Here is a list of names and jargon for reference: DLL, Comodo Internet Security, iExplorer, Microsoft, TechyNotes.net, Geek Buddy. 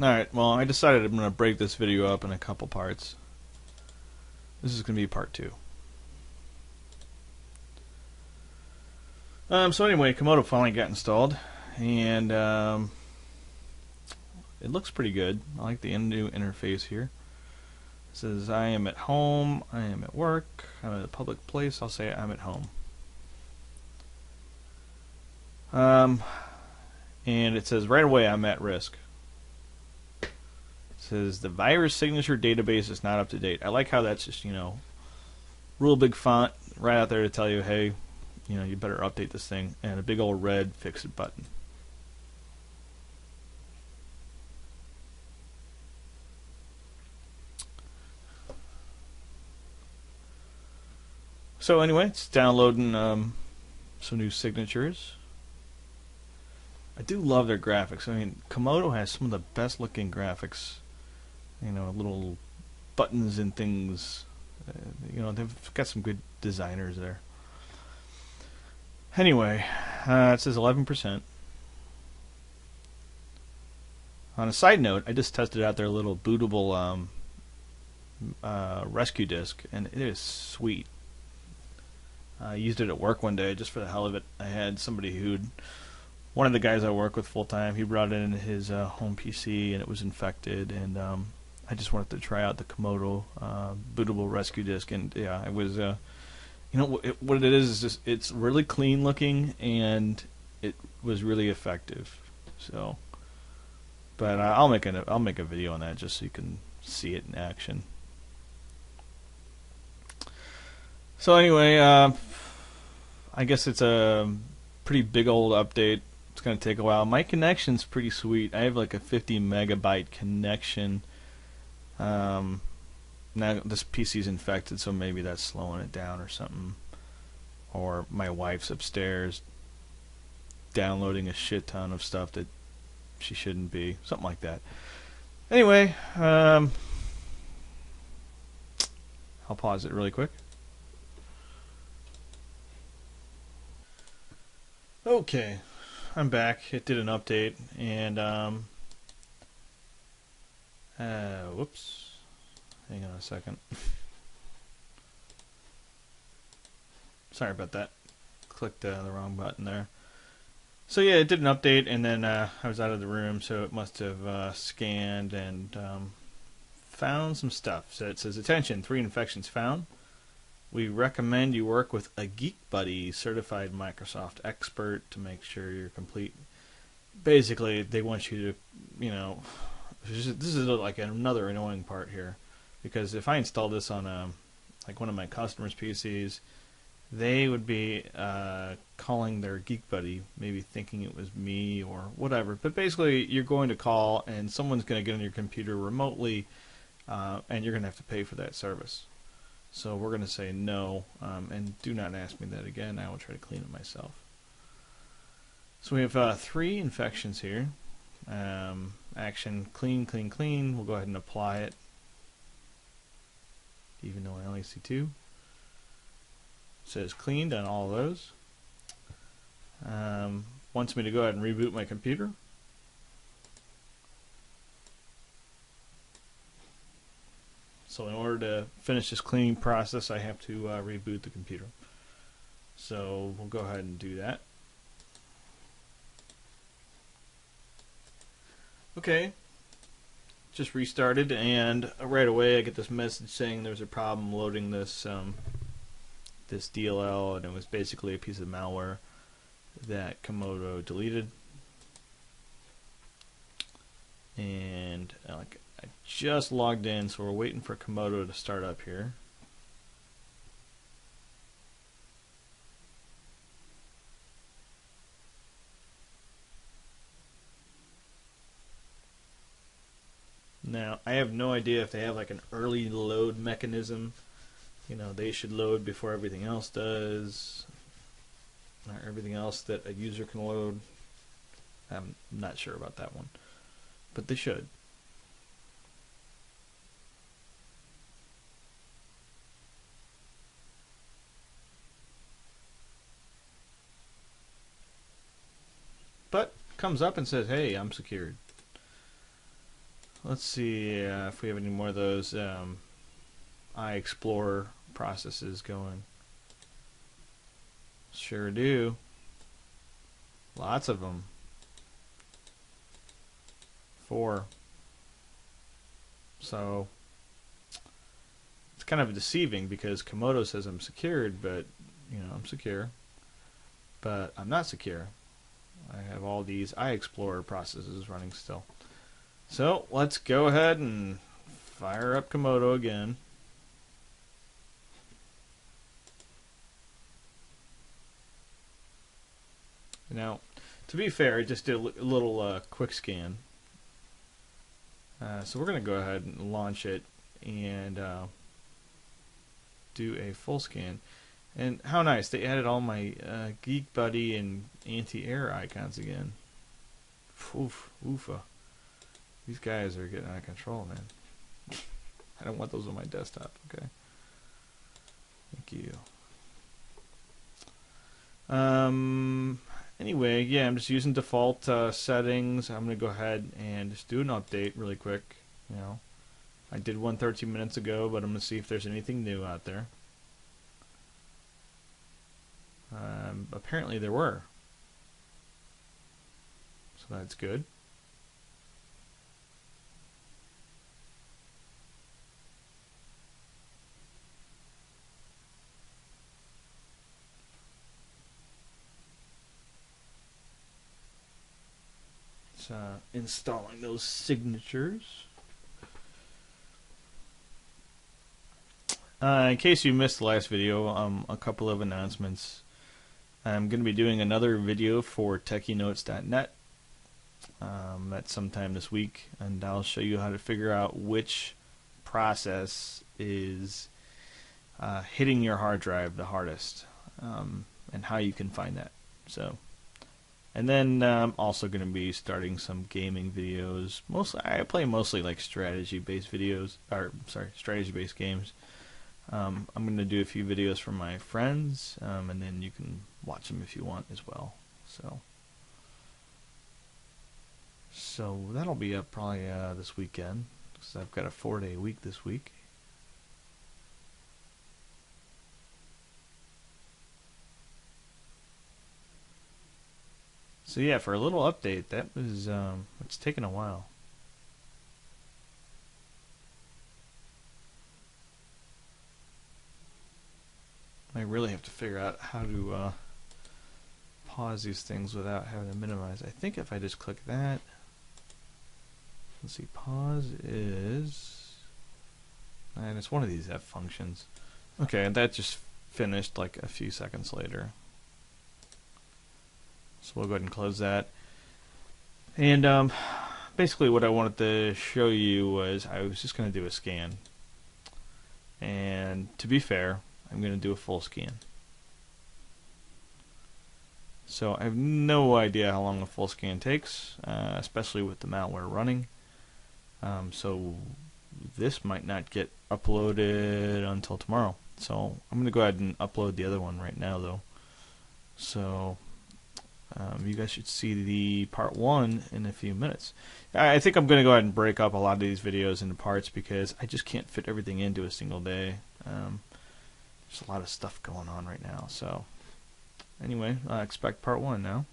Alright, well, I decided I'm going to break this video up in a couple parts. This is going to be part 2. So anyway, Comodo finally got installed, and it looks pretty good. I like the new interface here. It says, I am at home, I am at work, I'm at a public place. I'll say I'm at home. And it says, right away, I'm at risk. It says, the virus signature database is not up to date. I like how that's just, you know, real big font right out there to tell you, hey, you know, you better update this thing, and a big old red fix it button. So anyway, it's downloading some new signatures. I do love their graphics. I mean, Comodo has some of the best looking graphics. You know, little buttons and things. You know, they've got some good designers there. Anyway, it says 11%. On a side note, I just tested out their little bootable rescue disk, and it is sweet. I used it at work one day just for the hell of it. I had somebody one of the guys I work with full time, he brought in his home PC and it was infected, and I just wanted to try out the Comodo bootable rescue disk, and yeah, it was. You know what it is? Just, it's really clean looking, and it was really effective. So, but I'll make a video on that just so you can see it in action. So anyway, I guess it's a pretty big old update. It's gonna take a while. My connection's pretty sweet. I have like a 50 megabyte connection. Now this PC's infected, so maybe that's slowing it down or something. Or my wife's upstairs downloading a shit ton of stuff that she shouldn't be. Something like that. Anyway, I'll pause it really quick. Okay, I'm back. It did an update, and whoops. Hang on a second. Sorry about that. Clicked the wrong button there. So yeah, it did an update, and then I was out of the room, so it must have scanned and found some stuff. So it says, attention, 3 infections found. We recommend you work with a Geek Buddy certified Microsoft expert to make sure you're complete. Basically, they want you to, you know, this is like another annoying part here. Because if I install this on like one of my customers' PCs, they would be calling their Geek Buddy, maybe thinking it was me or whatever. But basically, you're going to call, and someone's going to get on your computer remotely, and you're going to have to pay for that service. So we're going to say no, and do not ask me that again. I will try to clean it myself. So we have 3 infections here. Action, clean, clean, clean. We'll go ahead and apply it. Even though I only see 2. It says cleaned on all of those. Wants me to go ahead and reboot my computer. So in order to finish this cleaning process, I have to reboot the computer. So we'll go ahead and do that. Okay. Just restarted, and right away I get this message saying there's a problem loading this this DLL, and it was basically a piece of malware that Comodo deleted. And like I just logged in, so we're waiting for Comodo to start up here. Now, I have no idea if they have like an early load mechanism. You know, they should load before everything else does, or everything else that a user can load. I'm not sure about that one, but they should. But comes up and says, hey, I'm secured. Let's see if we have any more of those iExplorer processes going. Sure do. Lots of them. 4. So it's kind of deceiving because Comodo says I'm secured, but you know, I'm secure, but I'm not secure. I have all these iExplorer processes running still. So let's go ahead and fire up Comodo again. Now, to be fair, I just did a little quick scan. So we're going to go ahead and launch it and do a full scan. And how nice, they added all my Geek Buddy and anti-air icons again. Oof, oofa. These guys are getting out of control, man. I don't want those on my desktop, okay? Thank you. Anyway, yeah, I'm just using default settings. I'm going to go ahead and just do an update really quick. You know, I did one 13 minutes ago, but I'm going to see if there's anything new out there. Apparently there were. So that's good. Installing those signatures. In case you missed the last video, a couple of announcements. I'm going to be doing another video for TechyNotes.net at sometime this week, and I'll show you how to figure out which process is hitting your hard drive the hardest, and how you can find that. So. And then I'm also going to be starting some gaming videos. Mostly, I play mostly like strategy-based videos, or sorry, strategy-based games. I'm going to do a few videos from my friends, and then you can watch them if you want as well. So that'll be up probably this weekend, because I've got a 4-day week this week. So yeah, for a little update, that was, it's taken a while. I really have to figure out how to pause these things without having to minimize. I think if I just click that, let's see, pause is, and it's one of these F functions. Okay, that just finished like a few seconds later. So we'll go ahead and close that. And basically what I wanted to show you was I was just going to do a scan. And to be fair, I'm going to do a full scan. So I have no idea how long a full scan takes, especially with the malware running. So this might not get uploaded until tomorrow. So I'm going to go ahead and upload the other one right now though. So. You guys should see the part 1 in a few minutes. I think I'm going to go ahead and break up a lot of these videos into parts because I just can't fit everything into a single day. There's a lot of stuff going on right now. So anyway, I expect part 1 now.